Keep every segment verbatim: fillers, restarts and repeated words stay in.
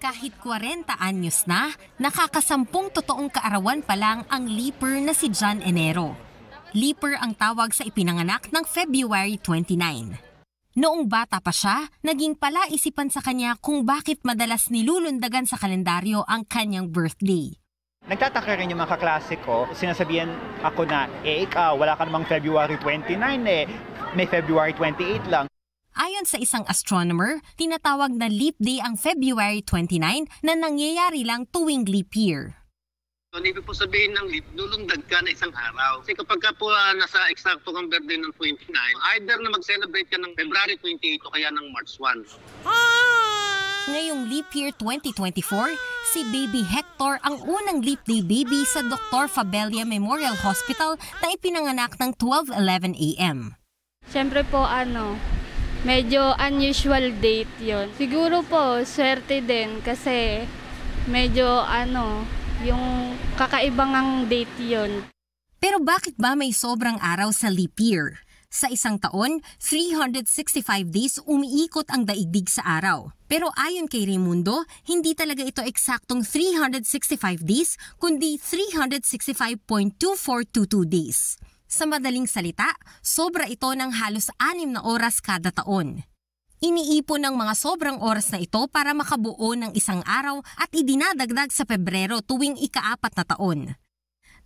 Kahit forty anyos na, nakakasampung totoong kaarawan pa lang ang leaper na si Juan Enero. Leaper ang tawag sa ipinanganak ng February twenty-nine. Noong bata pa siya, naging palaisipan sa kanya kung bakit madalas nilulundagan sa kalendaryo ang kanyang birthday. Nagtataka rin yung mga kaklase ko, sinasabihan ako na, eh ikaw, wala ka namang February twenty-nine eh, may February twenty-eight lang. Ayon sa isang astronomer, tinatawag na leap day ang February twenty-nine na nangyayari lang tuwing leap year. Ang ibig po sabihin ng leap, lulundag ka na isang araw. Kasi kapag ka po uh, nasa eksakto kang birthday ng twenty-nine, either na mag-celebrate ka ng February twenty-eight o kaya ng March first. Ah! Ngayong leap year twenty twenty-four, si baby Hector ang unang leap day baby sa Doctor Fabela Memorial Hospital na ipinanganak ng twelve eleven a m Siyempre po ano, medyo unusual date yon. Siguro po, swerte din kasi medyo ano, yung kakaibang ang date yun. Pero bakit ba may sobrang araw sa leap year? Sa isang taon, three hundred sixty-five days umiikot ang daigdig sa araw. Pero ayon kay Raimundo, hindi talaga ito eksaktong three hundred sixty-five days, kundi three hundred sixty-five point two four two two days. Sa madaling salita, sobra ito ng halos anim na oras kada taon. Iniipon ng mga sobrang oras na ito para makabuo ng isang araw at idinadagdag sa Pebrero tuwing ikaapat na taon.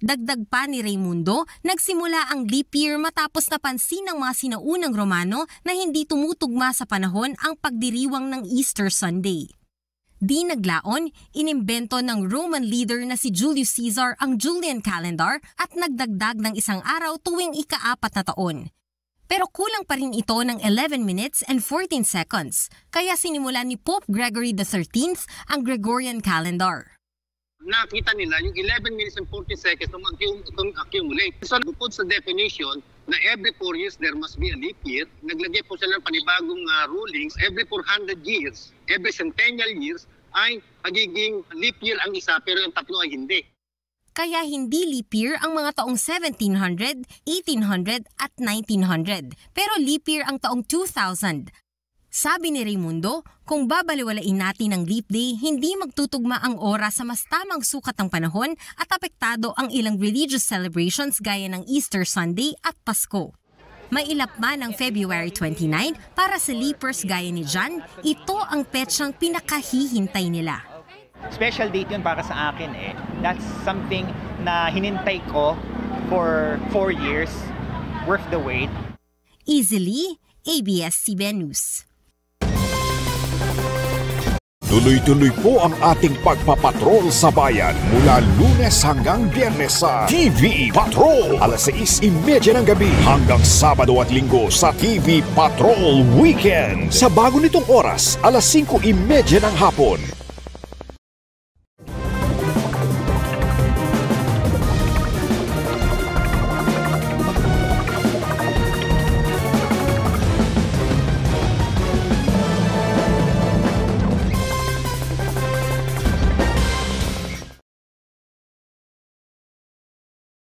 Dagdag pa ni Raimundo, nagsimula ang leap year matapos napansin ng mga sinaunang Romano na hindi tumutugma sa panahon ang pagdiriwang ng Easter Sunday. Di naglaon, inimbento ng Roman leader na si Julius Caesar ang Julian Calendar at nagdagdag ng isang araw tuwing ikaapat na taon. Pero kulang pa rin ito ng eleven minutes and fourteen seconds, kaya sinimulan ni Pope Gregory the thirteenth ang Gregorian Calendar. Nakita nila yung eleven minutes and forty seconds na mag-accumulate. So bukod sa definition na every four years there must be a leap year, naglagay po sila ng panibagong uh, rulings, every four hundred years, every centennial years ay magiging leap year ang isa pero yung tatlo ay hindi. Kaya hindi leap year ang mga taong seventeen hundred, eighteen hundred at nineteen hundred, pero leap year ang taong two thousand. Sabi ni Raimundo, kung babaliwalain natin ang leap day, hindi magtutugma ang oras sa mas tamang sukat ng panahon at apektado ang ilang religious celebrations gaya ng Easter Sunday at Pasko. Mailap man ang February twenty-nine para sa leapers gaya ni John, ito ang petsang pinakahihintay nila. Special date yun para sa akin eh. That's something na hinintay ko for four years. Worth the wait. Easily, A B S C B N News. Tuloy-tuloy po ang ating pagpapatrol sa bayan mula Lunes hanggang Biyernes sa T V Patrol alas sais trenta ng gabi hanggang Sabado at Linggo sa T V Patrol Weekend. Sa bago nitong oras, alas singko trenta ng hapon.